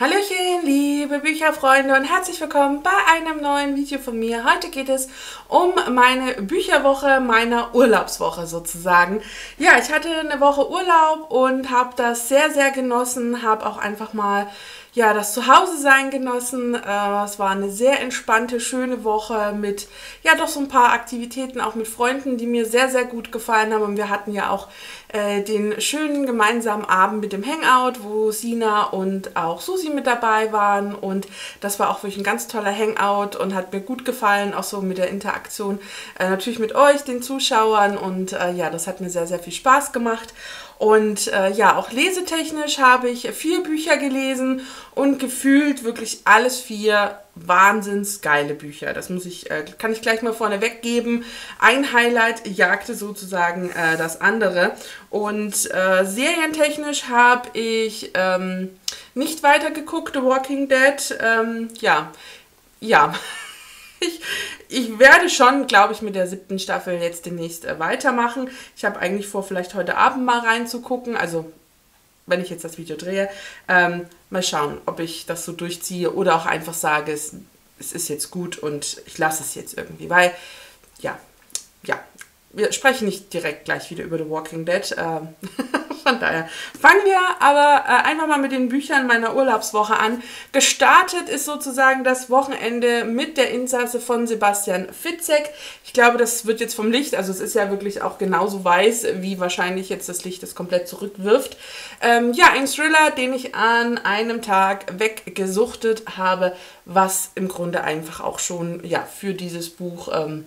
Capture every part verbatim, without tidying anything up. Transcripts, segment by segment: Hallöchen, liebe Bücherfreunde, und herzlich willkommen bei einem neuen Video von mir. Heute geht es um meine Bücherwoche, meine Urlaubswoche sozusagen. Ja, ich hatte eine Woche Urlaub und habe das sehr, sehr genossen, habe auch einfach mal ja, das Zuhause-Sein genossen. Äh, es war eine sehr entspannte, schöne Woche mit ja doch so ein paar Aktivitäten, auch mit Freunden, die mir sehr, sehr gut gefallen haben. Und wir hatten ja auch äh, den schönen gemeinsamen Abend mit dem Hangout, wo Sina und auch Susi mit dabei waren, und das war auch wirklich ein ganz toller Hangout und hat mir gut gefallen, auch so mit der Interaktion äh, natürlich mit euch, den Zuschauern, und äh, ja, das hat mir sehr, sehr viel Spaß gemacht. Und äh, ja, auch lesetechnisch habe ich vier Bücher gelesen und gefühlt wirklich alles vier wahnsinns geile Bücher. Das muss ich, äh, kann ich gleich mal vorne weggeben. Ein Highlight jagte sozusagen äh, das andere. Und äh, serientechnisch habe ich ähm, nicht weitergeguckt, The Walking Dead. Ähm, ja, ja. Ich, ich werde schon, glaube ich, mit der siebten Staffel jetzt demnächst äh, weitermachen. Ich habe eigentlich vor, vielleicht heute Abend mal reinzugucken, also wenn ich jetzt das Video drehe. Ähm, mal schauen, ob ich das so durchziehe oder auch einfach sage, es, es ist jetzt gut und ich lasse es jetzt irgendwie, weil, ja, ja, wir sprechen nicht direkt gleich wieder über The Walking Dead, äh, von daher fangen wir aber äh, einfach mal mit den Büchern meiner Urlaubswoche an. Gestartet ist sozusagen das Wochenende mit Der Insasse von Sebastian Fitzek. Ich glaube, das wird jetzt vom Licht, also es ist ja wirklich auch genauso weiß, wie wahrscheinlich jetzt das Licht es komplett zurückwirft. Ähm, ja, ein Thriller, den ich an einem Tag weggesuchtet habe, was im Grunde einfach auch schon ja, für dieses Buch ähm,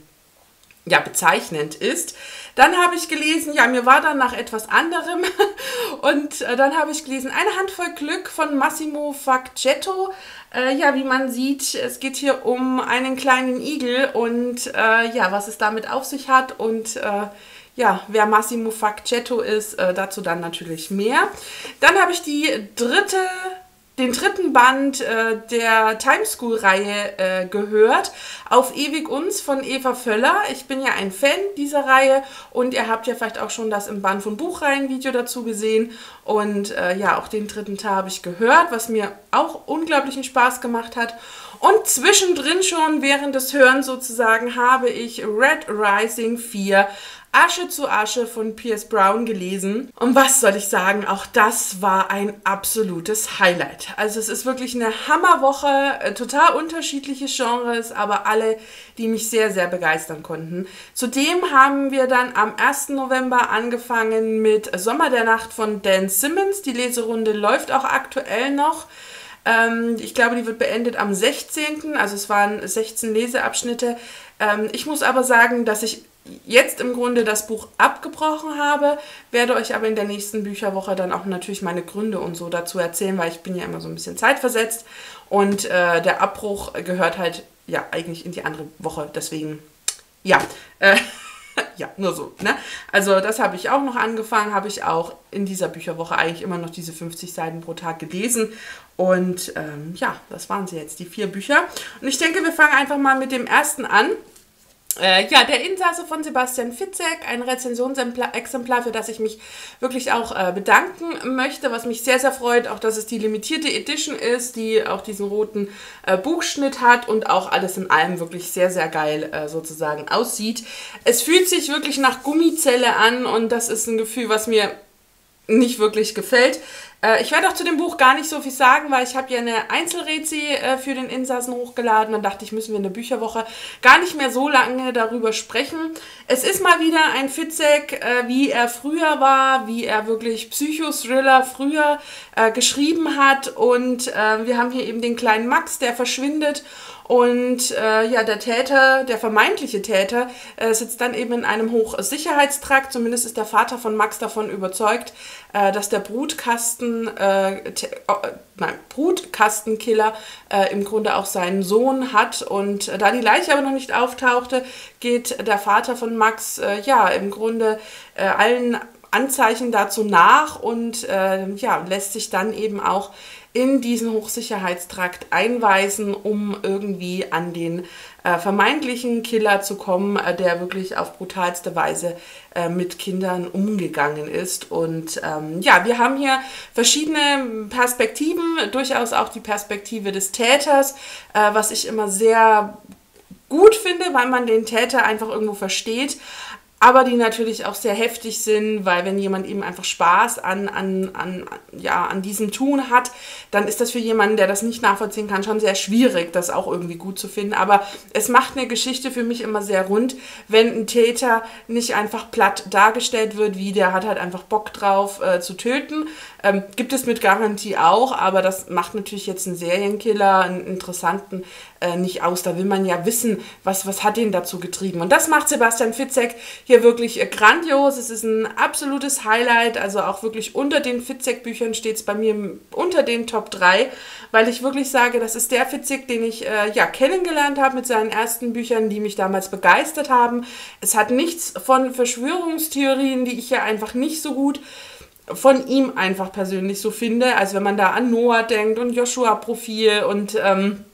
ja, bezeichnend ist. Dann habe ich gelesen, ja, mir war dann nach etwas anderem, und äh, dann habe ich gelesen Eine Handvoll Glück von Massimo Vacchetta. Äh, ja, wie man sieht, es geht hier um einen kleinen Igel und äh, ja, was es damit auf sich hat und äh, ja, wer Massimo Vacchetta ist, äh, dazu dann natürlich mehr. Dann habe ich die dritte... den dritten Band äh, der Timeschool-Reihe äh, gehört, Auf ewig uns von Eva Völler. Ich bin ja ein Fan dieser Reihe und ihr habt ja vielleicht auch schon das im Band von Buchreihen-Video dazu gesehen. Und äh, ja, auch den dritten Teil habe ich gehört, was mir auch unglaublichen Spaß gemacht hat. Und zwischendrin schon, während des Hörens sozusagen, habe ich Red Rising vier Asche zu Asche von Pierce Brown gelesen. Und was soll ich sagen, auch das war ein absolutes Highlight. Also es ist wirklich eine Hammerwoche, total unterschiedliche Genres, aber alle, die mich sehr, sehr begeistern konnten. Zudem haben wir dann am ersten November angefangen mit Sommer der Nacht von Dan Simmons. Die Leserunde läuft auch aktuell noch. Ich glaube, die wird beendet am sechzehnten Also es waren sechzehn Leseabschnitte. Ich muss aber sagen, dass ich jetzt im Grunde das Buch abgebrochen habe, werde euch aber in der nächsten Bücherwoche dann auch natürlich meine Gründe und so dazu erzählen, weil ich bin ja immer so ein bisschen zeitversetzt und äh, der Abbruch gehört halt ja eigentlich in die andere Woche, deswegen ja, äh, ja, nur so, ne? Also das habe ich auch noch angefangen, habe ich auch in dieser Bücherwoche eigentlich immer noch diese fünfzig Seiten pro Tag gelesen. Und ähm, ja, das waren sie jetzt, die vier Bücher. Und ich denke, wir fangen einfach mal mit dem ersten an. Äh, ja, Der Insasse von Sebastian Fitzek, ein Rezensionsexemplar, für das ich mich wirklich auch äh, bedanken möchte, was mich sehr, sehr freut, auch dass es die limitierte Edition ist, die auch diesen roten äh, Buchschnitt hat und auch alles in allem wirklich sehr, sehr geil äh, sozusagen aussieht. Es fühlt sich wirklich nach Gummizelle an und das ist ein Gefühl, was mir nicht wirklich gefällt. Ich werde auch zu dem Buch gar nicht so viel sagen, weil ich habe ja eine Einzelrezi für den Insassen hochgeladen. Dann dachte ich, müssen wir in der Bücherwoche gar nicht mehr so lange darüber sprechen. Es ist mal wieder ein Fitzek, wie er früher war, wie er wirklich Psychothriller früher geschrieben hat. Und wir haben hier eben den kleinen Max, der verschwindet. Und äh, ja, der Täter, der vermeintliche Täter, äh, sitzt dann eben in einem Hochsicherheitstrakt. Zumindest ist der Vater von Max davon überzeugt, äh, dass der Brutkasten, äh, äh, nein, Brutkastenkiller äh, im Grunde auch seinen Sohn hat. Und äh, da die Leiche aber noch nicht auftauchte, geht der Vater von Max äh, ja im Grunde äh, allen Anzeichen dazu nach und äh, ja, lässt sich dann eben auch in diesen Hochsicherheitstrakt einweisen, um irgendwie an den äh, vermeintlichen Killer zu kommen, äh, der wirklich auf brutalste Weise äh, mit Kindern umgegangen ist. Und ähm, ja, wir haben hier verschiedene Perspektiven, durchaus auch die Perspektive des Täters, äh, was ich immer sehr gut finde, weil man den Täter einfach irgendwo versteht, aber die natürlich auch sehr heftig sind, weil wenn jemand eben einfach Spaß an, an, an, ja, an diesem Tun hat, dann ist das für jemanden, der das nicht nachvollziehen kann, schon sehr schwierig, das auch irgendwie gut zu finden. Aber es macht eine Geschichte für mich immer sehr rund, wenn ein Täter nicht einfach platt dargestellt wird, wie der hat halt einfach Bock drauf äh, zu töten. Ähm, gibt es mit Garantie auch, aber das macht natürlich jetzt einen Serienkiller, einen interessanten äh, nicht aus. Da will man ja wissen, was, was hat ihn dazu getrieben. Und das macht Sebastian Fitzek hier wirklich grandios. Es ist ein absolutes Highlight, also auch wirklich unter den Fitzek-Büchern steht es bei mir unter den Top drei, weil ich wirklich sage, das ist der Fitzek, den ich äh, ja, kennengelernt habe mit seinen ersten Büchern, die mich damals begeistert haben. Es hat nichts von Verschwörungstheorien, die ich ja einfach nicht so gut von ihm einfach persönlich so finde, als wenn man da an Noah denkt und Joshua-Profil und ähm,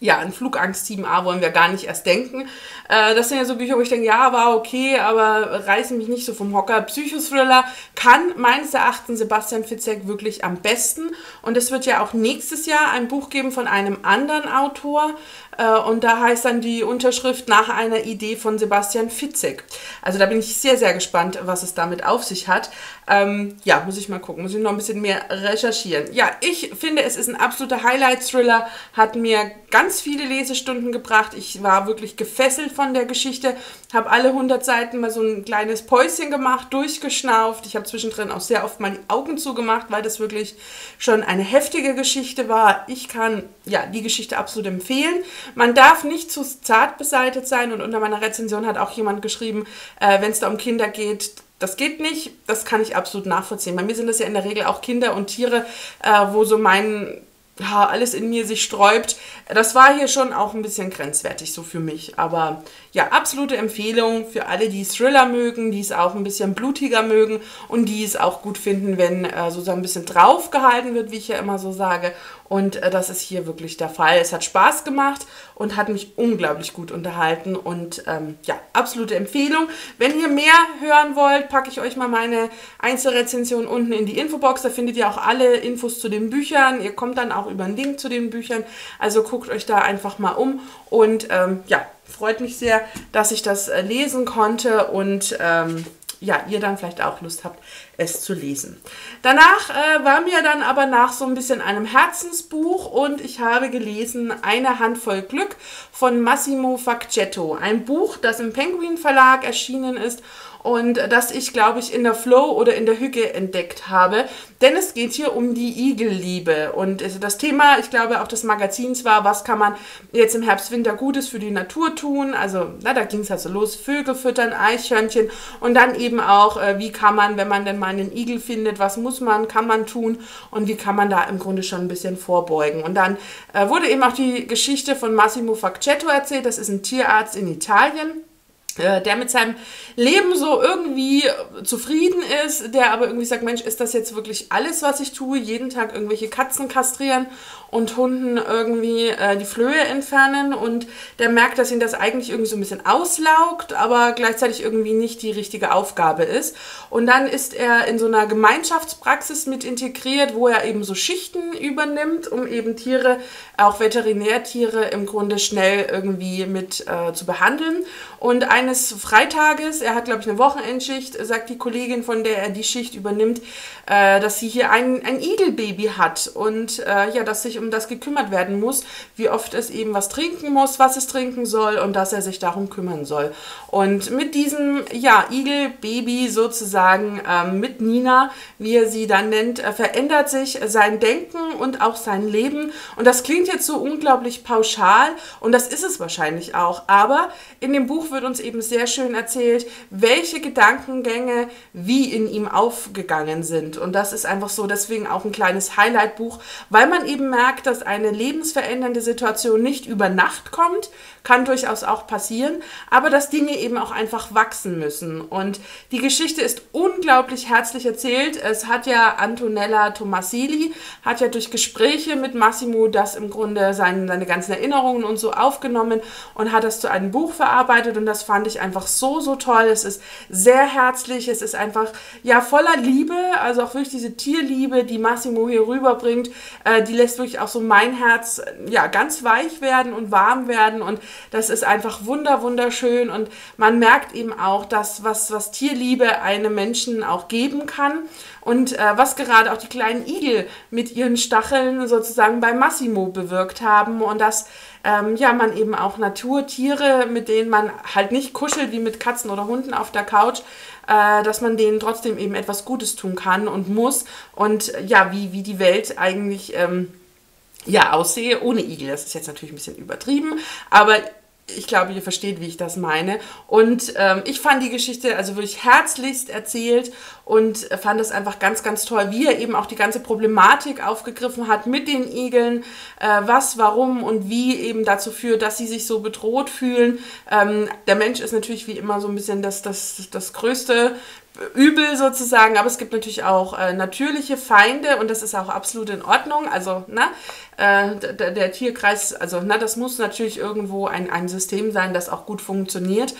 ja, ein Flugangst-Team A wollen wir gar nicht erst denken. Äh, das sind ja so Bücher, wo ich denke, ja, war okay, aber reißen mich nicht so vom Hocker. Psychothriller kann meines Erachtens Sebastian Fitzek wirklich am besten. Und es wird ja auch nächstes Jahr ein Buch geben von einem anderen Autor. Äh, und da heißt dann die Unterschrift nach einer Idee von Sebastian Fitzek. Also da bin ich sehr, sehr gespannt, was es damit auf sich hat. Ähm, ja, muss ich mal gucken, muss ich noch ein bisschen mehr recherchieren. Ja, ich finde, es ist ein absoluter Highlight-Thriller, hat mir ganz viele Lesestunden gebracht. Ich war wirklich gefesselt von der Geschichte, habe alle hundert Seiten mal so ein kleines Päuschen gemacht, durchgeschnauft. Ich habe zwischendrin auch sehr oft mal die Augen zugemacht, weil das wirklich schon eine heftige Geschichte war. Ich kann ja die Geschichte absolut empfehlen. Man darf nicht zu zart beseitigt sein und unter meiner Rezension hat auch jemand geschrieben, äh, wenn es da um Kinder geht, das geht nicht, das kann ich absolut nachvollziehen. Bei mir sind das ja in der Regel auch Kinder und Tiere, äh, wo so mein ja, alles in mir sich sträubt. Das war hier schon auch ein bisschen grenzwertig so für mich. Aber ja, absolute Empfehlung für alle, die Thriller mögen, die es auch ein bisschen blutiger mögen und die es auch gut finden, wenn äh, sozusagen ein bisschen draufgehalten wird, wie ich ja immer so sage. Und äh, das ist hier wirklich der Fall. Es hat Spaß gemacht und hat mich unglaublich gut unterhalten. Und ähm, ja, absolute Empfehlung. Wenn ihr mehr hören wollt, packe ich euch mal meine Einzelrezension unten in die Infobox. Da findet ihr auch alle Infos zu den Büchern. Ihr kommt dann auch über einen Link zu den Büchern, also guckt euch da einfach mal um und ähm, ja, freut mich sehr, dass ich das äh, lesen konnte und ähm, ja, ihr dann vielleicht auch Lust habt, es zu lesen. Danach äh, war mir dann aber nach so ein bisschen einem Herzensbuch und ich habe gelesen Eine Handvoll Glück von Massimo Vacchetta, ein Buch, das im Penguin Verlag erschienen ist und das ich, glaube ich, in der Flow oder in der Hüge entdeckt habe. Denn es geht hier um die Igelliebe. Und das Thema, ich glaube, auch des Magazins war, was kann man jetzt im Herbst, Winter Gutes für die Natur tun. Also, na, da ging es halt so los, Vögel füttern, Eichhörnchen. Und dann eben auch, wie kann man, wenn man denn mal einen Igel findet, was muss man, kann man tun und wie kann man da im Grunde schon ein bisschen vorbeugen. Und dann äh, wurde eben auch die Geschichte von Massimo Vacchetta erzählt. Das ist ein Tierarzt in Italien, der mit seinem Leben so irgendwie zufrieden ist, der aber irgendwie sagt, Mensch, ist das jetzt wirklich alles, was ich tue? Jeden Tag irgendwelche Katzen kastrieren und Hunden irgendwie äh, die Flöhe entfernen und der merkt, dass ihn das eigentlich irgendwie so ein bisschen auslaugt, aber gleichzeitig irgendwie nicht die richtige Aufgabe ist. Und dann ist er in so einer Gemeinschaftspraxis mit integriert, wo er eben so Schichten übernimmt, um eben Tiere, auch Veterinärtiere im Grunde schnell irgendwie mit äh, zu behandeln. Und ein Eines Freitages, er hat, glaube ich, eine Wochenendschicht, sagt die Kollegin, von der er die Schicht übernimmt, äh, dass sie hier ein, ein Igelbaby hat und äh, ja, dass sich um das gekümmert werden muss, wie oft es eben was trinken muss, was es trinken soll und dass er sich darum kümmern soll. Und mit diesem ja, Igelbaby sozusagen, äh, mit Nina, wie er sie dann nennt, äh, verändert sich sein Denken und auch sein Leben. Und das klingt jetzt so unglaublich pauschal und das ist es wahrscheinlich auch, aber in dem Buch wird uns eben eben sehr schön erzählt, welche Gedankengänge wie in ihm aufgegangen sind. Und das ist einfach so deswegen auch ein kleines Highlight-Buch, weil man eben merkt, dass eine lebensverändernde Situation nicht über Nacht kommt, kann durchaus auch passieren, aber dass Dinge eben auch einfach wachsen müssen. Und die Geschichte ist unglaublich herzlich erzählt. Es hat ja Antonella Tomassili, hat ja durch Gespräche mit Massimo das im Grunde seine, seine ganzen Erinnerungen und so aufgenommen und hat das zu einem Buch verarbeitet, und das fand ich einfach so, so toll. Es ist sehr herzlich, es ist einfach ja voller Liebe, also auch wirklich diese Tierliebe, die Massimo hier rüberbringt, äh, die lässt wirklich auch so mein Herz ja ganz weich werden und warm werden, und das ist einfach wunder, wunderschön, und man merkt eben auch, dass was, was Tierliebe einem Menschen auch geben kann. Und äh, was gerade auch die kleinen Igel mit ihren Stacheln sozusagen bei Massimo bewirkt haben, und dass ähm, ja, man eben auch Naturtiere, mit denen man halt nicht kuschelt wie mit Katzen oder Hunden auf der Couch, äh, dass man denen trotzdem eben etwas Gutes tun kann und muss, und ja, wie, wie die Welt eigentlich ähm, ja, aussehe ohne Igel. Das ist jetzt natürlich ein bisschen übertrieben, aber ich glaube, ihr versteht, wie ich das meine. Und ähm, ich fand die Geschichte also wirklich herzlichst erzählt und fand es einfach ganz, ganz toll, wie er eben auch die ganze Problematik aufgegriffen hat mit den Igeln, äh, was, warum und wie eben dazu führt, dass sie sich so bedroht fühlen. Ähm, der Mensch ist natürlich wie immer so ein bisschen das, das, das größte Übel sozusagen, aber es gibt natürlich auch äh, natürliche Feinde, und das ist auch absolut in Ordnung. Also, ne, äh, der, der Tierkreis, also, ne, das muss natürlich irgendwo ein, ein System sein, das auch gut funktioniert.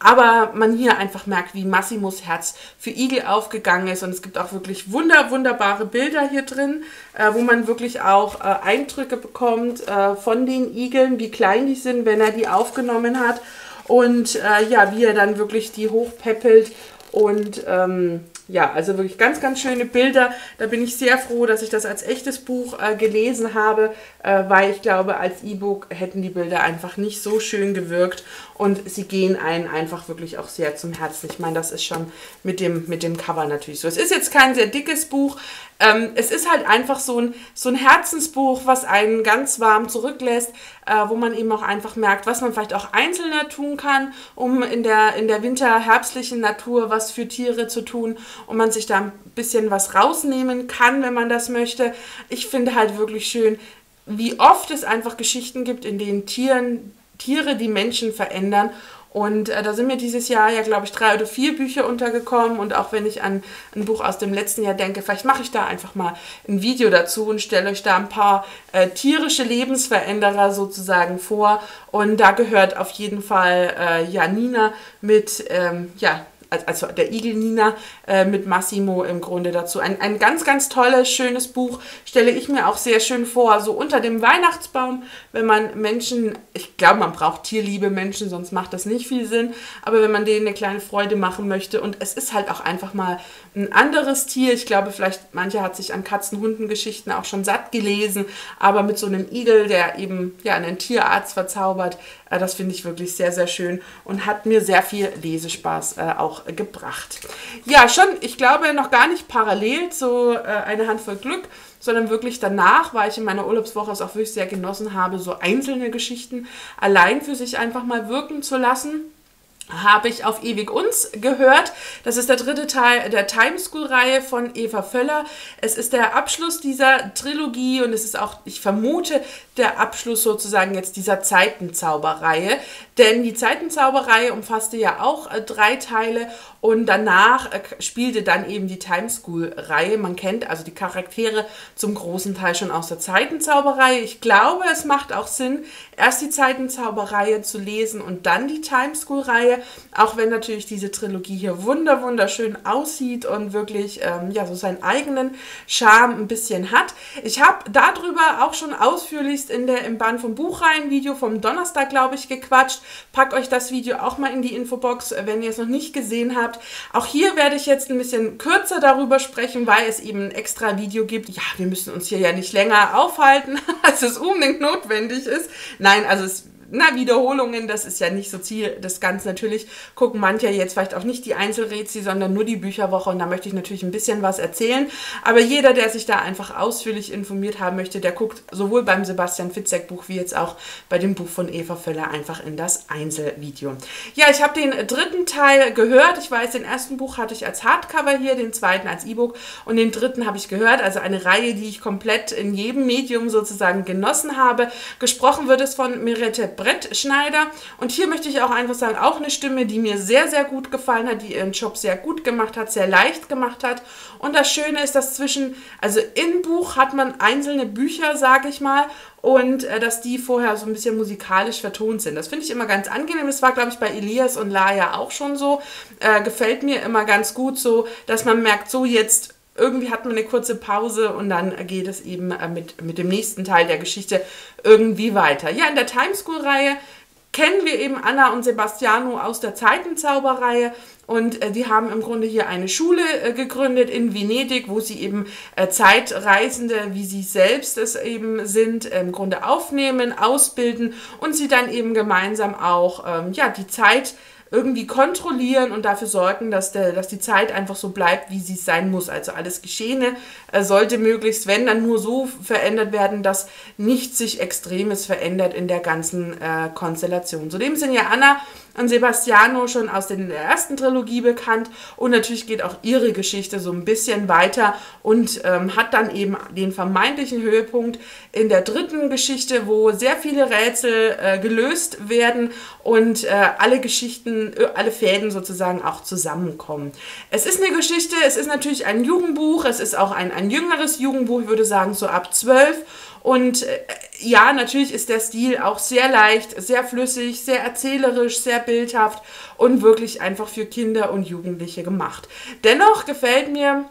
Aber man hier einfach merkt, wie Massimos Herz für Igel aufgegangen ist, und es gibt auch wirklich wunder, wunderbare Bilder hier drin, äh, wo man wirklich auch äh, Eindrücke bekommt äh, von den Igeln, wie klein die sind, wenn er die aufgenommen hat, und äh, ja, wie er dann wirklich die hochpäppelt. Und ähm, ja, also wirklich ganz, ganz schöne Bilder. Da bin ich sehr froh, dass ich das als echtes Buch äh, gelesen habe, äh, weil ich glaube, als E-Book hätten die Bilder einfach nicht so schön gewirkt, und sie gehen einen einfach wirklich auch sehr zum Herzen. Ich meine, das ist schon mit dem, mit dem Cover natürlich so. Es ist jetzt kein sehr dickes Buch. Ähm, es ist halt einfach so ein, so ein Herzensbuch, was einen ganz warm zurücklässt, äh, wo man eben auch einfach merkt, was man vielleicht auch einzelner tun kann, um in der, in der winter-herbstlichen Natur was für Tiere zu tun, und man sich da ein bisschen was rausnehmen kann, wenn man das möchte. Ich finde halt wirklich schön, wie oft es einfach Geschichten gibt, in denen Tieren, Tiere die Menschen verändern. Und äh, da sind mir dieses Jahr ja, glaube ich, drei oder vier Bücher untergekommen. Und auch wenn ich an ein Buch aus dem letzten Jahr denke, vielleicht mache ich da einfach mal ein Video dazu und stelle euch da ein paar äh, tierische Lebensveränderer sozusagen vor. Und da gehört auf jeden Fall äh, ja Nina mit, ähm, ja, also der Igel Nina äh, mit Massimo im Grunde dazu. Ein, ein ganz, ganz tolles, schönes Buch, stelle ich mir auch sehr schön vor, so unter dem Weihnachtsbaum, wenn man Menschen, ich glaube, man braucht tierliebe Menschen, sonst macht das nicht viel Sinn, aber wenn man denen eine kleine Freude machen möchte, und es ist halt auch einfach mal ein anderes Tier. Ich glaube, vielleicht, mancher hat sich an Katzen-Hunden-Geschichten auch schon satt gelesen, aber mit so einem Igel, der eben ja einen Tierarzt verzaubert, äh, das finde ich wirklich sehr, sehr schön und hat mir sehr viel Lesespaß äh, auch gebracht. Ja, schon, ich glaube, noch gar nicht parallel zu äh, Eine Handvoll Glück, sondern wirklich danach, weil ich in meiner Urlaubswoche es auch wirklich sehr genossen habe, so einzelne Geschichten allein für sich einfach mal wirken zu lassen, habe ich Auf ewig uns gehört. Das ist der dritte Teil der Timeschool-Reihe von Eva Völler. Es ist der Abschluss dieser Trilogie, und es ist auch, ich vermute, der Abschluss sozusagen jetzt dieser Zeitenzauber-Reihe. Denn die Zeitenzauber-Reihe umfasste ja auch äh, drei Teile, und danach äh, spielte dann eben die Timeschool-Reihe. Man kennt also die Charaktere zum großen Teil schon aus der Zeitenzauber-Reihe. Ich glaube, es macht auch Sinn, erst die Zeitenzauber-Reihe zu lesen und dann die Timeschool-Reihe. Auch wenn natürlich diese Trilogie hier wunder wunderschön aussieht und wirklich ähm, ja, so seinen eigenen Charme ein bisschen hat. Ich habe darüber auch schon ausführlichst in der im Band vom Buchreihen-Video vom Donnerstag, glaube ich, gequatscht. Pack euch das Video auch mal in die Infobox, wenn ihr es noch nicht gesehen habt. Auch hier werde ich jetzt ein bisschen kürzer darüber sprechen, weil es eben ein extra Video gibt. Ja, wir müssen uns hier ja nicht länger aufhalten, als es unbedingt notwendig ist. Nein, also es na, Wiederholungen, das ist ja nicht so Ziel des Ganzen. Natürlich gucken manche jetzt vielleicht auch nicht die Einzelrätsel, sondern nur die Bücherwoche, und da möchte ich natürlich ein bisschen was erzählen. Aber jeder, der sich da einfach ausführlich informiert haben möchte, der guckt sowohl beim Sebastian Fitzek Buch wie jetzt auch bei dem Buch von Eva Völler einfach in das Einzelvideo. Ja, ich habe den dritten Teil gehört. Ich weiß, den ersten Buch hatte ich als Hardcover hier, den zweiten als E-Book und den dritten habe ich gehört. Also eine Reihe, die ich komplett in jedem Medium sozusagen genossen habe. Gesprochen wird es von Merete Brettschneider. Und hier möchte ich auch einfach sagen, auch eine Stimme, die mir sehr, sehr gut gefallen hat, die ihren Job sehr gut gemacht hat, sehr leicht gemacht hat. Und das Schöne ist, dass zwischen, also im Buch hat man einzelne Bücher, sage ich mal, und äh, dass die vorher so ein bisschen musikalisch vertont sind. Das finde ich immer ganz angenehm. Das war, glaube ich, bei Elias und Laia auch schon so. Äh, gefällt mir immer ganz gut so, dass man merkt, so jetzt irgendwie hat man eine kurze Pause und dann geht es eben äh, mit, mit dem nächsten Teil der Geschichte irgendwie weiter. Ja, in der Timeschool-Reihe kennen wir eben Anna und Sebastiano aus der Zeitenzauber-Reihe. Und äh, die haben im Grunde hier eine Schule äh, gegründet in Venedig, wo sie eben äh, Zeitreisende, wie sie selbst es eben sind, äh, im Grunde aufnehmen, ausbilden und sie dann eben gemeinsam auch ähm, ja, die Zeit irgendwie kontrollieren und dafür sorgen, dass, der, dass die Zeit einfach so bleibt, wie sie sein muss. Also alles Geschehene äh, sollte möglichst, wenn, dann nur so verändert werden, dass nichts sich Extremes verändert in der ganzen äh, Konstellation. Zudem sind ja Anna und Sebastiano schon aus den, der ersten Trilogie bekannt und natürlich geht auch ihre Geschichte so ein bisschen weiter und ähm, hat dann eben den vermeintlichen Höhepunkt in der dritten Geschichte, wo sehr viele Rätsel äh, gelöst werden und äh, alle Geschichten, alle Fäden sozusagen auch zusammenkommen. Es ist eine Geschichte, es ist natürlich ein Jugendbuch, es ist auch ein, ein jüngeres Jugendbuch, ich würde sagen so ab zwölf. Und äh, ja, natürlich ist der Stil auch sehr leicht, sehr flüssig, sehr erzählerisch, sehr bildhaft und wirklich einfach für Kinder und Jugendliche gemacht. Dennoch gefällt mir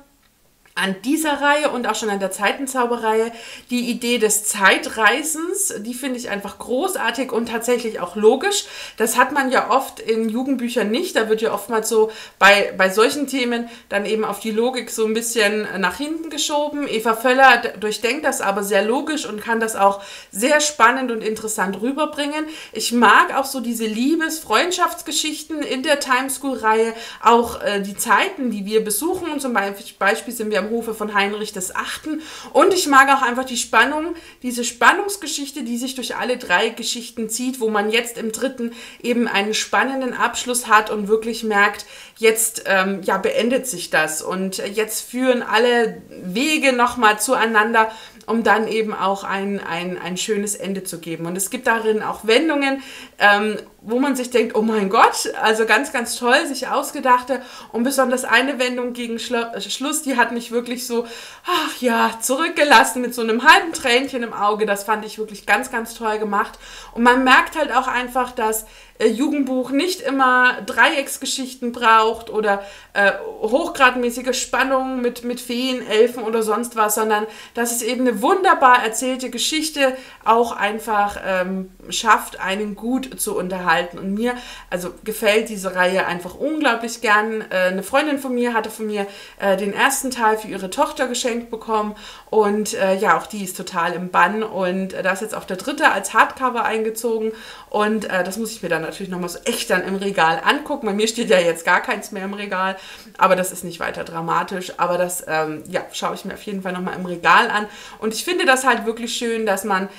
an dieser Reihe und auch schon an der Zeitenzauberreihe die Idee des Zeitreisens, die finde ich einfach großartig und tatsächlich auch logisch. Das hat man ja oft in Jugendbüchern nicht. Da wird ja oftmals so bei, bei solchen Themen dann eben auf die Logik so ein bisschen nach hinten geschoben. Eva Völler durchdenkt das aber sehr logisch und kann das auch sehr spannend und interessant rüberbringen. Ich mag auch so diese Liebes-Freundschaftsgeschichten in der Timeschool-Reihe, auch äh, die Zeiten, die wir besuchen. Und zum Beispiel sind wir am Hofe von Heinrich des Achten. Und ich mag auch einfach die Spannung, diese Spannungsgeschichte, die sich durch alle drei Geschichten zieht, wo man jetzt im dritten eben einen spannenden Abschluss hat und wirklich merkt, jetzt ähm, ja, beendet sich das und jetzt führen alle Wege nochmal zueinander, um dann eben auch ein, ein, ein schönes Ende zu geben. Und es gibt darin auch Wendungen, ähm, wo man sich denkt, oh mein Gott, also ganz, ganz toll, sich ausgedachte. Und besonders eine Wendung gegen Schlo- Schluss, die hat mich wirklich so, ach ja, zurückgelassen mit so einem halben Tränchen im Auge. Das fand ich wirklich ganz, ganz toll gemacht. Und man merkt halt auch einfach, dass äh, Jugendbuch nicht immer Dreiecksgeschichten braucht oder äh, hochgradmäßige Spannungen mit, mit Feen, Elfen oder sonst was, sondern dass es eben eine wunderbar erzählte Geschichte auch einfach ähm, schafft, einen gut zu unterhalten. Und mir, also gefällt diese Reihe einfach unglaublich gern. Äh, eine Freundin von mir hatte von mir äh, den ersten Teil für ihre Tochter geschenkt bekommen und äh, ja, auch die ist total im Bann und äh, da ist jetzt auch der dritte als Hardcover eingezogen und äh, das muss ich mir dann natürlich nochmal so echt dann im Regal angucken. Bei mir steht ja jetzt gar keins mehr im Regal, aber das ist nicht weiter dramatisch, aber das ähm, ja, schaue ich mir auf jeden Fall nochmal im Regal an und ich finde das halt wirklich schön, dass man äh,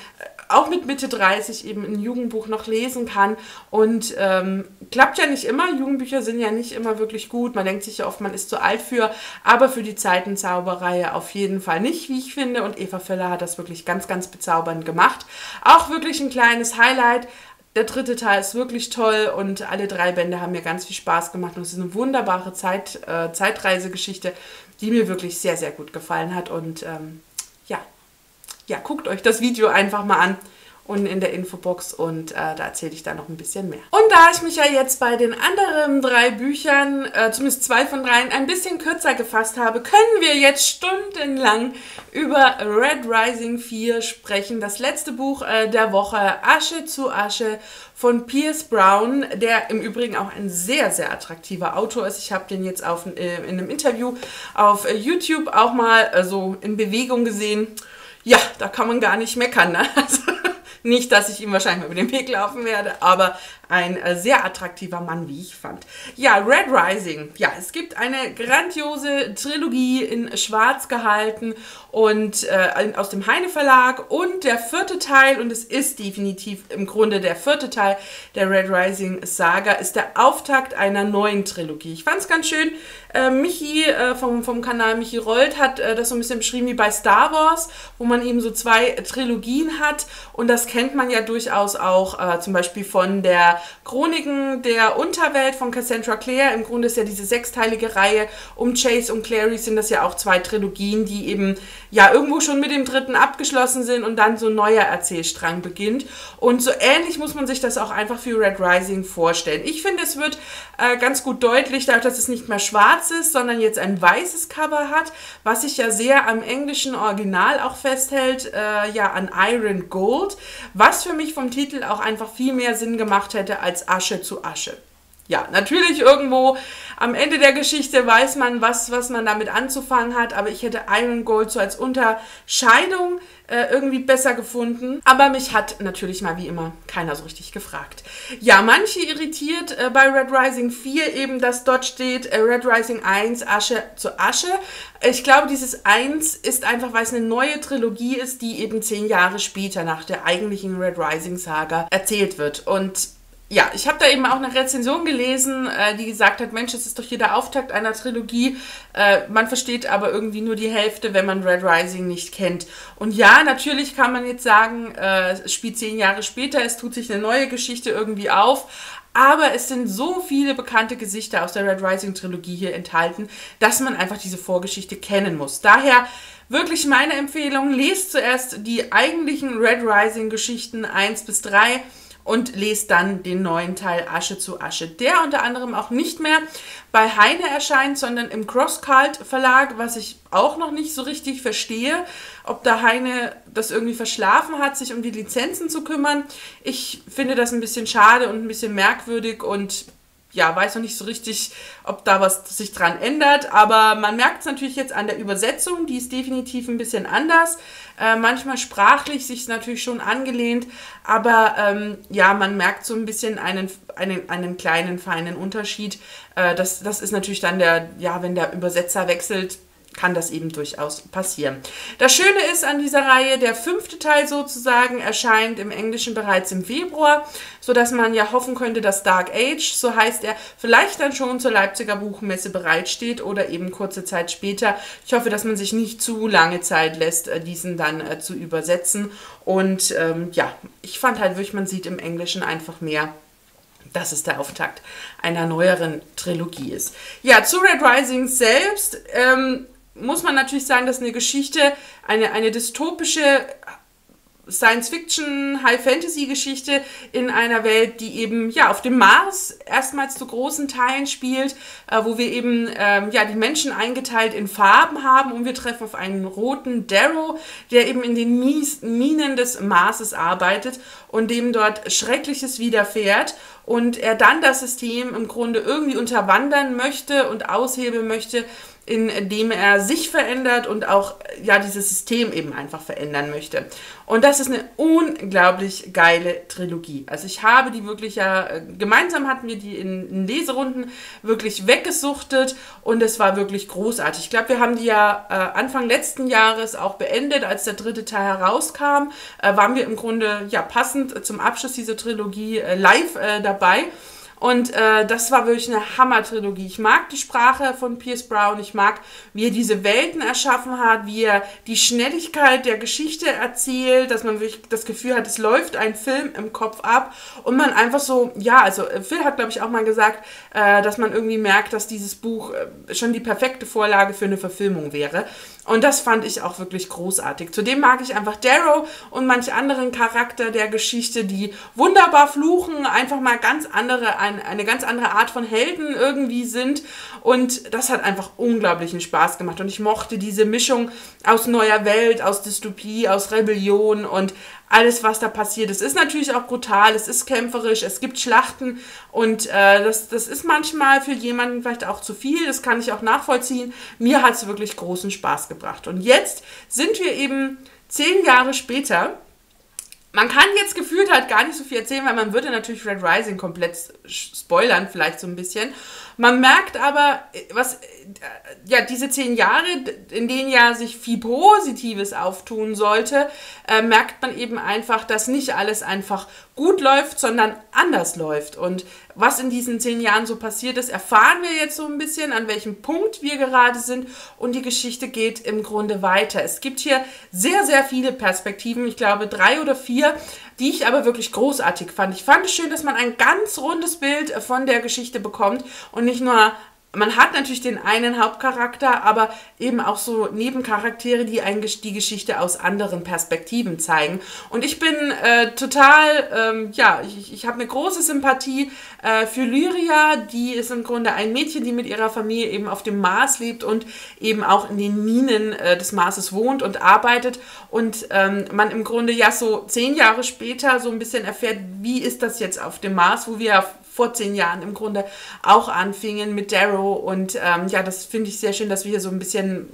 auch mit Mitte dreißig eben ein Jugendbuch noch lesen kann. Und ähm, klappt ja nicht immer, Jugendbücher sind ja nicht immer wirklich gut, man denkt sich ja oft, man ist zu alt für, aber für die Zeitenzauberreihe auf jeden Fall nicht, wie ich finde. Und Eva Völler hat das wirklich ganz, ganz bezaubernd gemacht. Auch wirklich ein kleines Highlight. Der dritte Teil ist wirklich toll und alle drei Bände haben mir ganz viel Spaß gemacht und es ist eine wunderbare Zeit, äh, Zeitreisegeschichte, die mir wirklich sehr, sehr gut gefallen hat. Und ähm, ja, ja, guckt euch das Video einfach mal an. Unten in der Infobox und äh, da erzähle ich dann noch ein bisschen mehr. Und da ich mich ja jetzt bei den anderen drei Büchern, äh, zumindest zwei von dreien, ein bisschen kürzer gefasst habe, können wir jetzt stundenlang über Red Rising vier sprechen. Das letzte Buch äh, der Woche, Asche zu Asche von Pierce Brown, der im Übrigen auch ein sehr, sehr attraktiver Autor ist. Ich habe den jetzt auf, äh, in einem Interview auf äh, YouTube auch mal äh, so in Bewegung gesehen. Ja, da kann man gar nicht meckern, ne? Also Nicht, dass ich ihm wahrscheinlich mal über den Weg laufen werde, aber ein sehr attraktiver Mann, wie ich fand. Ja, Red Rising. Ja, es gibt eine grandiose Trilogie in Schwarz gehalten und äh, aus dem Heine Verlag und der vierte Teil, und es ist definitiv im Grunde der vierte Teil der Red Rising Saga, ist der Auftakt einer neuen Trilogie. Ich fand es ganz schön. Äh, Michi äh, vom, vom Kanal Michi Rollt hat äh, das so ein bisschen beschrieben wie bei Star Wars, wo man eben so zwei Trilogien hat, und das kennt man ja durchaus auch äh, zum Beispiel von der Chroniken der Unterwelt von Cassandra Clare. Im Grunde ist ja diese sechsteilige Reihe um Chase und Clary, sind das ja auch zwei Trilogien, die eben ja irgendwo schon mit dem dritten abgeschlossen sind und dann so ein neuer Erzählstrang beginnt. Und so ähnlich muss man sich das auch einfach für Red Rising vorstellen. Ich finde, es wird äh, ganz gut deutlich, dadurch, dass es nicht mehr schwarz ist, sondern jetzt ein weißes Cover hat, was sich ja sehr am englischen Original auch festhält, äh, ja an Iron Gold, was für mich vom Titel auch einfach viel mehr Sinn gemacht hätte als Asche zu Asche. Ja, natürlich irgendwo am Ende der Geschichte weiß man, was, was man damit anzufangen hat, aber ich hätte Iron Gold so als Unterscheidung äh, irgendwie besser gefunden. Aber mich hat natürlich mal wie immer keiner so richtig gefragt. Ja, manche irritiert äh, bei Red Rising vier eben, dass dort steht äh, Red Rising eins, Asche zu Asche. Ich glaube, dieses eins ist einfach, weil es eine neue Trilogie ist, die eben zehn Jahre später nach der eigentlichen Red Rising Saga erzählt wird. Und ja, ich habe da eben auch eine Rezension gelesen, die gesagt hat, Mensch, es ist doch hier der Auftakt einer Trilogie. Man versteht aber irgendwie nur die Hälfte, wenn man Red Rising nicht kennt. Und ja, natürlich kann man jetzt sagen, es spielt zehn Jahre später, es tut sich eine neue Geschichte irgendwie auf. Aber es sind so viele bekannte Gesichter aus der Red Rising Trilogie hier enthalten, dass man einfach diese Vorgeschichte kennen muss. Daher wirklich meine Empfehlung, lest zuerst die eigentlichen Red Rising Geschichten eins bis drei. Und lest dann den neuen Teil Asche zu Asche, der unter anderem auch nicht mehr bei Heine erscheint, sondern im Cross Cult Verlag, was ich auch noch nicht so richtig verstehe, ob da Heine das irgendwie verschlafen hat, sich um die Lizenzen zu kümmern. Ich finde das ein bisschen schade und ein bisschen merkwürdig und ja, weiß noch nicht so richtig, ob da was sich dran ändert, aber man merkt es natürlich jetzt an der Übersetzung, die ist definitiv ein bisschen anders. Äh, manchmal sprachlich sich natürlich schon angelehnt, aber ähm, ja, man merkt so ein bisschen einen, einen, einen kleinen, feinen Unterschied. Äh, das, das ist natürlich dann der, ja, wenn der Übersetzer wechselt, kann das eben durchaus passieren. Das Schöne ist an dieser Reihe, der fünfte Teil sozusagen erscheint im Englischen bereits im Februar, sodass man ja hoffen könnte, dass Dark Age, so heißt er, vielleicht dann schon zur Leipziger Buchmesse bereitsteht oder eben kurze Zeit später. Ich hoffe, dass man sich nicht zu lange Zeit lässt, diesen dann äh, zu übersetzen. Und ähm, ja, ich fand halt wirklich, man sieht im Englischen einfach mehr. Das ist der Auftakt einer neueren Trilogie ist. Ja, zu Red Rising selbst ähm, muss man natürlich sagen, dass eine Geschichte, eine, eine dystopische Science-Fiction, High-Fantasy-Geschichte in einer Welt, die eben ja auf dem Mars erstmals zu großen Teilen spielt, äh, wo wir eben ähm, ja die Menschen eingeteilt in Farben haben und wir treffen auf einen roten Darrow, der eben in den Mies, Minen des Marses arbeitet und dem dort Schreckliches widerfährt und er dann das System im Grunde irgendwie unterwandern möchte und aushebeln möchte, indem er sich verändert und auch ja dieses System eben einfach verändern möchte. Und das ist eine unglaublich geile Trilogie. Also ich habe die wirklich ja, gemeinsam hatten wir die in, in Leserunden wirklich weggesuchtet und es war wirklich großartig. Ich glaube, wir haben die ja äh, Anfang letzten Jahres auch beendet, als der dritte Teil herauskam, äh, waren wir im Grunde ja passend zum Abschluss dieser Trilogie äh, live äh, dabei. Und äh, das war wirklich eine Hammer-Trilogie. Ich mag die Sprache von Pierce Brown, ich mag, wie er diese Welten erschaffen hat, wie er die Schnelligkeit der Geschichte erzählt, dass man wirklich das Gefühl hat, es läuft ein Film im Kopf ab und man einfach so, ja, also Phil hat, glaube ich, auch mal gesagt, äh, dass man irgendwie merkt, dass dieses Buch äh, schon die perfekte Vorlage für eine Verfilmung wäre. Und das fand ich auch wirklich großartig. Zudem mag ich einfach Darrow und manch anderen Charakter der Geschichte, die wunderbar fluchen, einfach mal ganz andere, eine ganz andere Art von Helden irgendwie sind. Und das hat einfach unglaublichen Spaß gemacht. Und ich mochte diese Mischung aus neuer Welt, aus Dystopie, aus Rebellion und alles, was da passiert. Es ist natürlich auch brutal, es ist kämpferisch, es gibt Schlachten und äh, das, das ist manchmal für jemanden vielleicht auch zu viel, das kann ich auch nachvollziehen. Mir hat es wirklich großen Spaß gemacht. Und jetzt sind wir eben zehn Jahre später Man kann jetzt gefühlt halt gar nicht so viel erzählen, weil man würde natürlich Red Rising komplett spoilern, vielleicht so ein bisschen. Man merkt aber, was, ja, diese zehn Jahre, in denen ja sich viel Positives auftun sollte, äh, merkt man eben einfach, dass nicht alles einfach gut läuft, sondern anders läuft. Und was in diesen zehn Jahren so passiert ist, erfahren wir jetzt so ein bisschen, an welchem Punkt wir gerade sind. Und die Geschichte geht im Grunde weiter. Es gibt hier sehr, sehr viele Perspektiven. Ich glaube, drei oder vier, die ich aber wirklich großartig fand. Ich fand es schön, dass man ein ganz rundes Bild von der Geschichte bekommt und nicht nur, man hat natürlich den einen Hauptcharakter, aber eben auch so Nebencharaktere, die einen die Geschichte aus anderen Perspektiven zeigen. Und ich bin äh, total, ähm, ja, ich, ich habe eine große Sympathie äh, für Lyria. Die ist im Grunde ein Mädchen, die mit ihrer Familie eben auf dem Mars lebt und eben auch in den Minen äh, des Marses wohnt und arbeitet. Und ähm, man im Grunde ja so zehn Jahre später so ein bisschen erfährt, wie ist das jetzt auf dem Mars, wo wir vor zehn Jahren im Grunde auch anfingen mit Darrow. Und ähm, ja, das finde ich sehr schön, dass wir hier so ein bisschen,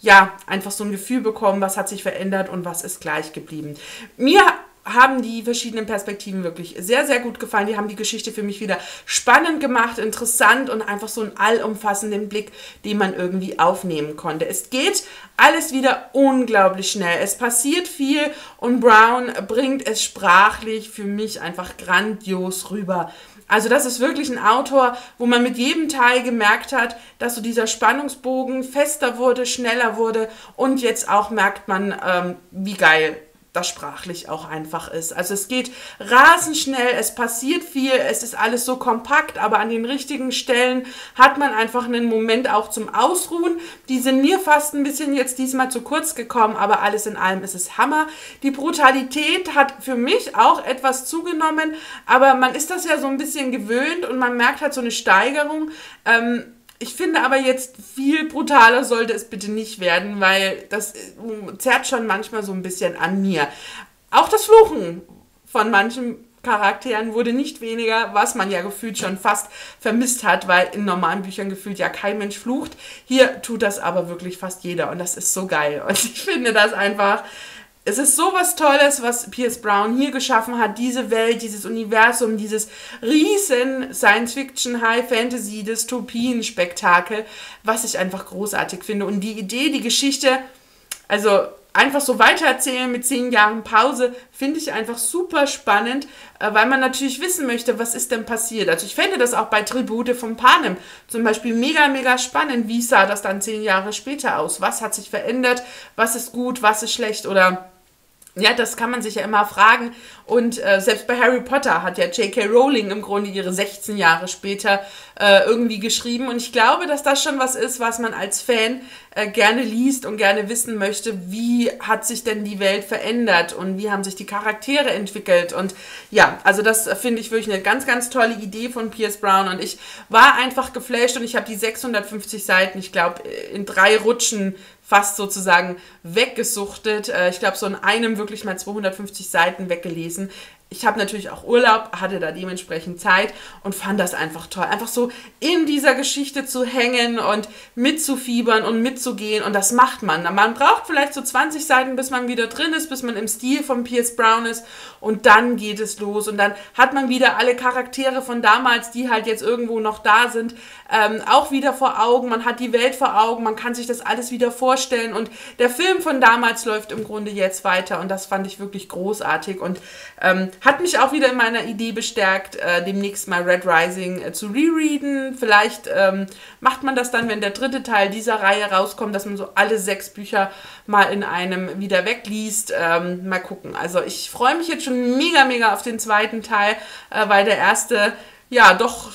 ja, einfach so ein Gefühl bekommen, was hat sich verändert und was ist gleich geblieben. Mir haben die verschiedenen Perspektiven wirklich sehr, sehr gut gefallen. Die haben die Geschichte für mich wieder spannend gemacht, interessant und einfach so einen allumfassenden Blick, den man irgendwie aufnehmen konnte. Es geht alles wieder unglaublich schnell. Es passiert viel und Brown bringt es sprachlich für mich einfach grandios rüber. Also das ist wirklich ein Autor, wo man mit jedem Teil gemerkt hat, dass so dieser Spannungsbogen fester wurde, schneller wurde und jetzt auch merkt man, ähm, wie geil das sprachlich auch einfach ist. Also es geht rasend schnell, es passiert viel, es ist alles so kompakt, aber an den richtigen Stellen hat man einfach einen Moment auch zum Ausruhen. Die sind mir fast ein bisschen jetzt diesmal zu kurz gekommen, aber alles in allem ist es Hammer. Die Brutalität hat für mich auch etwas zugenommen, aber man ist das ja so ein bisschen gewöhnt und man merkt halt so eine Steigerung. Ähm, Ich finde aber jetzt, viel brutaler sollte es bitte nicht werden, weil das zerrt schon manchmal so ein bisschen an mir. Auch das Fluchen von manchen Charakteren wurde nicht weniger, was man ja gefühlt schon fast vermisst hat, weil in normalen Büchern gefühlt ja kein Mensch flucht. Hier tut das aber wirklich fast jeder und das ist so geil. Und ich finde das einfach, es ist sowas Tolles, was Pierce Brown hier geschaffen hat, diese Welt, dieses Universum, dieses riesen Science-Fiction, High-Fantasy, Dystopien-Spektakel, was ich einfach großartig finde. Und die Idee, die Geschichte, also einfach so weitererzählen mit zehn Jahren Pause, finde ich einfach super spannend, weil man natürlich wissen möchte, was ist denn passiert. Also ich fände das auch bei Tribute von Panem zum Beispiel mega, mega spannend. Wie sah das dann zehn Jahre später aus? Was hat sich verändert? Was ist gut? Was ist schlecht? Oder ja, das kann man sich ja immer fragen. Und äh, selbst bei Harry Potter hat ja J K Rowling im Grunde ihre sechzehn Jahre später äh, irgendwie geschrieben. Und ich glaube, dass das schon was ist, was man als Fan äh, gerne liest und gerne wissen möchte, wie hat sich denn die Welt verändert und wie haben sich die Charaktere entwickelt. Und ja, also das finde ich wirklich eine ganz, ganz tolle Idee von Pierce Brown. Und ich war einfach geflasht und ich habe die sechshundertfünfzig Seiten, ich glaube, in drei Rutschen fast sozusagen weggesuchtet. Ich glaube, so in einem wirklich mal zweihundertfünfzig Seiten weggelesen. Ich habe natürlich auch Urlaub, hatte da dementsprechend Zeit und fand das einfach toll. Einfach so in dieser Geschichte zu hängen und mitzufiebern und mitzugehen. Und das macht man. Man braucht vielleicht so zwanzig Seiten, bis man wieder drin ist, bis man im Stil von Pierce Brown ist. Und dann geht es los. Und dann hat man wieder alle Charaktere von damals, die halt jetzt irgendwo noch da sind, ähm, auch wieder vor Augen. Man hat die Welt vor Augen. Man kann sich das alles wieder vorstellen. Und der Film von damals läuft im Grunde jetzt weiter. Und das fand ich wirklich großartig. Und ähm, hat mich auch wieder in meiner Idee bestärkt, äh, demnächst mal Red Rising äh, zu rereaden. Vielleicht ähm, macht man das dann, wenn der dritte Teil dieser Reihe rauskommt, dass man so alle sechs Bücher mal in einem wieder wegliest. Ähm, mal gucken. Also ich freue mich jetzt schon mega, mega auf den zweiten Teil, äh, weil der erste ja doch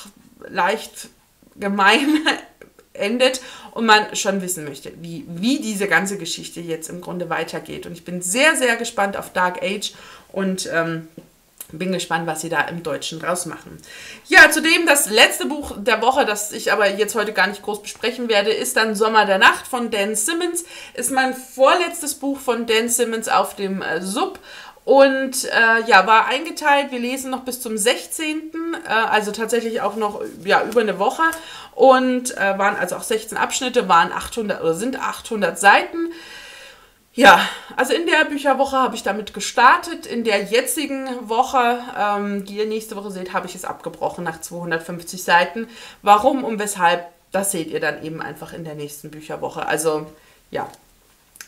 leicht gemein endet und man schon wissen möchte, wie, wie diese ganze Geschichte jetzt im Grunde weitergeht. Und ich bin sehr, sehr gespannt auf Dark Age und ähm, bin gespannt, was sie da im Deutschen draus machen. Ja, zudem das letzte Buch der Woche, das ich aber jetzt heute gar nicht groß besprechen werde, ist dann Sommer der Nacht von Dan Simmons. Ist mein vorletztes Buch von Dan Simmons auf dem äh, Sub. Und äh, ja, war eingeteilt. Wir lesen noch bis zum sechzehnten Äh, also tatsächlich auch noch ja, über eine Woche. Und äh, waren also auch sechzehn Abschnitte, waren achthundert oder sind achthundert Seiten. Ja, also in der Bücherwoche habe ich damit gestartet. In der jetzigen Woche, ähm, die ihr nächste Woche seht, habe ich es abgebrochen nach zweihundertfünfzig Seiten. Warum und weshalb, das seht ihr dann eben einfach in der nächsten Bücherwoche. Also ja,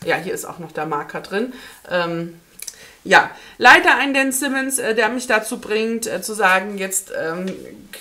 ja, hier ist auch noch der Marker drin. Ähm, ja, leider ein Dan Simmons, äh, der mich dazu bringt, äh, zu sagen, jetzt ähm,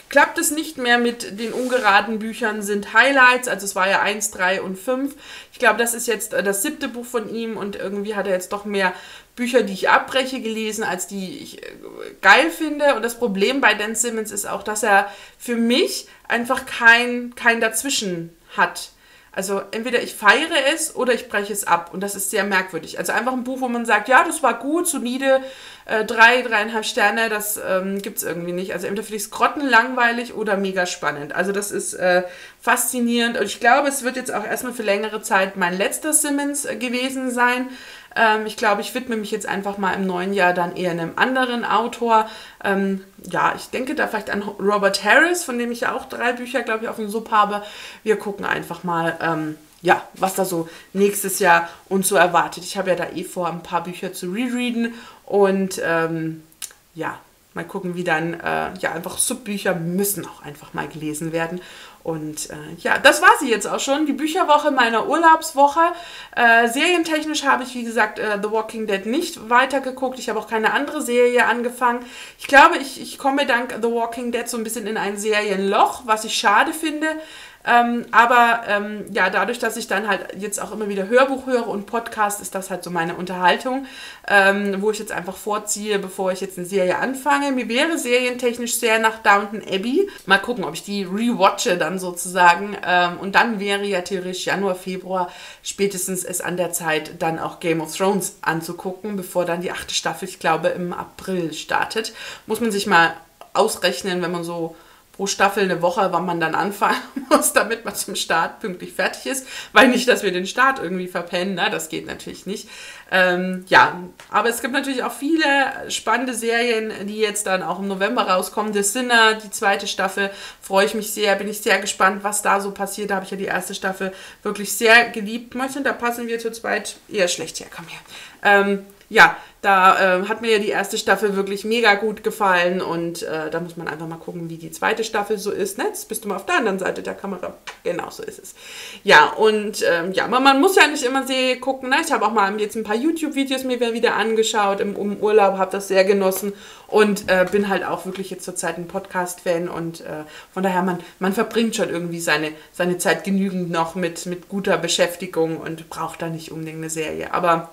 klappt es nicht mehr mit den ungeraden Büchern, sind Highlights, also es war ja eins, drei und fünf. Ich glaube, das ist jetzt äh, das siebte Buch von ihm und irgendwie hat er jetzt doch mehr Bücher, die ich abbreche, gelesen, als die ich äh, geil finde. Und das Problem bei Dan Simmons ist auch, dass er für mich einfach kein, kein Dazwischen hat. Also entweder ich feiere es oder ich breche es ab. Und das ist sehr merkwürdig. Also einfach ein Buch, wo man sagt, ja, das war gut, solide, äh, drei, dreieinhalb Sterne, das ähm, gibt es irgendwie nicht. Also entweder finde ich es grottenlangweilig oder mega spannend. Also das ist äh, faszinierend. Und ich glaube, es wird jetzt auch erstmal für längere Zeit mein letzter Simmons äh, gewesen sein. Ähm, ich glaube, ich widme mich jetzt einfach mal im neuen Jahr dann eher einem anderen Autor. Ähm, ja, ich denke da vielleicht an Robert Harris, von dem ich ja auch drei Bücher, glaube ich, auf dem Sub habe. Wir gucken einfach mal, ähm, ja, was da so nächstes Jahr uns so erwartet. Ich habe ja da eh vor, ein paar Bücher zu rereaden und ähm, ja, mal gucken, wie dann, äh, ja, einfach Subbücher müssen auch einfach mal gelesen werden. Und äh, ja, das war sie jetzt auch schon, die Bücherwoche meiner Urlaubswoche. Äh, serientechnisch habe ich, wie gesagt, äh, The Walking Dead nicht weitergeguckt. Ich habe auch keine andere Serie angefangen. Ich glaube, ich, ich komme dank The Walking Dead so ein bisschen in ein Serienloch, was ich schade finde. Ähm, aber ähm, ja, dadurch, dass ich dann halt jetzt auch immer wieder Hörbuch höre und Podcast, ist das halt so meine Unterhaltung, ähm, wo ich jetzt einfach vorziehe, bevor ich jetzt eine Serie anfange. Mir wäre serientechnisch sehr nach Downton Abbey. Mal gucken, ob ich die rewatche dann sozusagen. Ähm, und dann wäre ja theoretisch Januar, Februar spätestens es an der Zeit, dann auch Game of Thrones anzugucken, bevor dann die achte Staffel, ich glaube, im April startet. Muss man sich mal ausrechnen, wenn man so pro Staffel eine Woche, wann man dann anfangen muss, damit man zum Start pünktlich fertig ist. Weil nicht, dass wir den Start irgendwie verpennen, ne? Das geht natürlich nicht. Ähm, ja, aber es gibt natürlich auch viele spannende Serien, die jetzt dann auch im November rauskommen. The Sinner, die zweite Staffel, freue ich mich sehr, bin ich sehr gespannt, was da so passiert. Da habe ich ja die erste Staffel wirklich sehr geliebt. Und da passen wir zu zweit eher schlecht her, komm her. Ähm, ja, da äh, hat mir ja die erste Staffel wirklich mega gut gefallen und äh, da muss man einfach mal gucken, wie die zweite Staffel so ist. Ne? Jetzt bist du mal auf der anderen Seite der Kamera. Genau, so ist es. Ja, und ähm, ja, man, man muss ja nicht immer Serie gucken. Ne? Ich habe auch mal jetzt ein paar YouTube-Videos mir wieder angeschaut im, im Urlaub, habe das sehr genossen und äh, bin halt auch wirklich jetzt zurzeit ein Podcast-Fan und äh, von daher, man, man verbringt schon irgendwie seine, seine Zeit genügend noch mit, mit guter Beschäftigung und braucht da nicht unbedingt eine Serie. Aber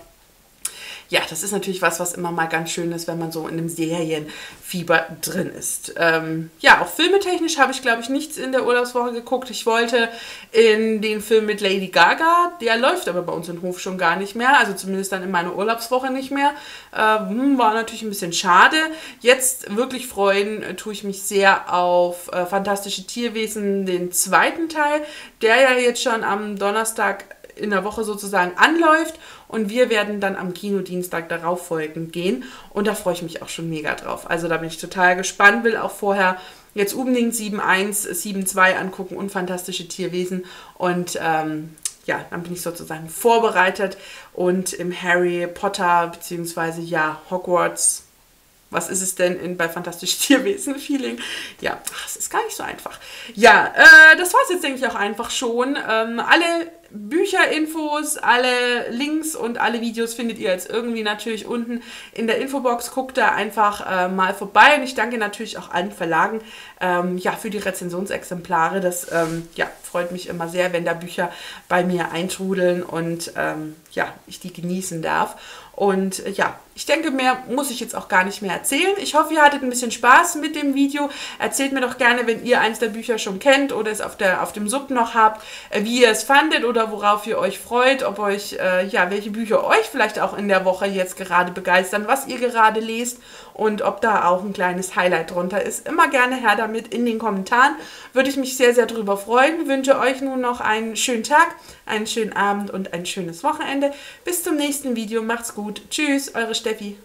ja, das ist natürlich was, was immer mal ganz schön ist, wenn man so in einem Serienfieber drin ist. Ähm, ja, auch filmetechnisch habe ich, glaube ich, nichts in der Urlaubswoche geguckt. Ich wollte in den Film mit Lady Gaga, der läuft aber bei uns im Hof schon gar nicht mehr, also zumindest dann in meiner Urlaubswoche nicht mehr. Ähm, war natürlich ein bisschen schade. Jetzt wirklich freuen äh, tue ich mich sehr auf äh, Fantastische Tierwesen, den zweiten Teil, der ja jetzt schon am Donnerstag in der Woche sozusagen anläuft und wir werden dann am Kinodienstag darauf folgend gehen und da freue ich mich auch schon mega drauf. Also da bin ich total gespannt, will auch vorher jetzt unbedingt sieben eins, sieben zwei angucken und Fantastische Tierwesen und ähm, ja, dann bin ich sozusagen vorbereitet und im Harry Potter bzw. ja Hogwarts, was ist es denn in, bei Fantastische Tierwesen-Feeling? Ja, ach, es ist gar nicht so einfach. Ja, äh, das war es jetzt, denke ich, auch einfach schon. Ähm, alle Bücherinfos, alle Links und alle Videos findet ihr jetzt irgendwie natürlich unten in der Infobox. Guckt da einfach äh, mal vorbei. Und ich danke natürlich auch allen Verlagen ähm, ja, für die Rezensionsexemplare. Das ähm, ja, freut mich immer sehr, wenn da Bücher bei mir eintrudeln und ähm, ja, ich die genießen darf. Und äh, ja, ich denke, mehr muss ich jetzt auch gar nicht mehr erzählen. Ich hoffe, ihr hattet ein bisschen Spaß mit dem Video. Erzählt mir doch gerne, wenn ihr eins der Bücher schon kennt oder es auf, der, auf dem Sub noch habt, wie ihr es fandet oder worauf ihr euch freut, ob euch, äh, ja, welche Bücher euch vielleicht auch in der Woche jetzt gerade begeistern, was ihr gerade lest und ob da auch ein kleines Highlight drunter ist. Immer gerne her damit in den Kommentaren. Würde ich mich sehr, sehr drüber freuen. Wünsche euch nun noch einen schönen Tag, einen schönen Abend und ein schönes Wochenende. Bis zum nächsten Video. Macht's gut. Tschüss, eure Steffi.